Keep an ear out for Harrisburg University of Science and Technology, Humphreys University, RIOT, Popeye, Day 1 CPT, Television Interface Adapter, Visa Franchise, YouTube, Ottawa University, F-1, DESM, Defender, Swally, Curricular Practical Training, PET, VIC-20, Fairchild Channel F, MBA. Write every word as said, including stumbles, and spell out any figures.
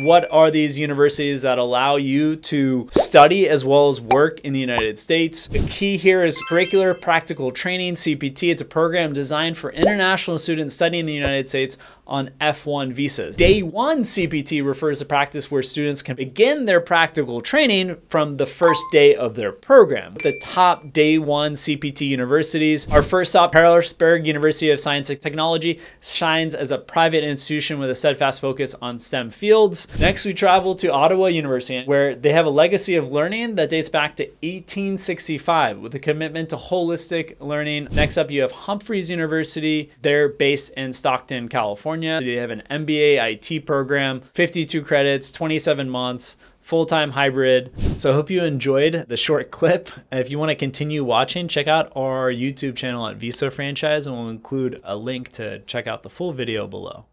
what are these universities that allow you to study as well as work in the United States? The key here is Curricular Practical Training, C P T. It's a program designed for international students studying in the United States on F one visas. Day one C P T refers to practice where students can begin their practical training from the first day of their program. The top day one C P T universities. Our first stop, Harrisburg University of Science and Technology, shines as a private institution with a steadfast focus on STEM fields. Next, we travel to Ottawa University, where they have a legacy of learning that dates back to eighteen sixty-five with a commitment to holistic learning. Next up, you have Humphreys University. They're based in Stockton, California. They have an M B A I T program, fifty-two credits, twenty-seven months, full-time hybrid. So I hope you enjoyed the short clip. If you want to continue watching, check out our YouTube channel at Visa Franchise, and we'll include a link to check out the full video below.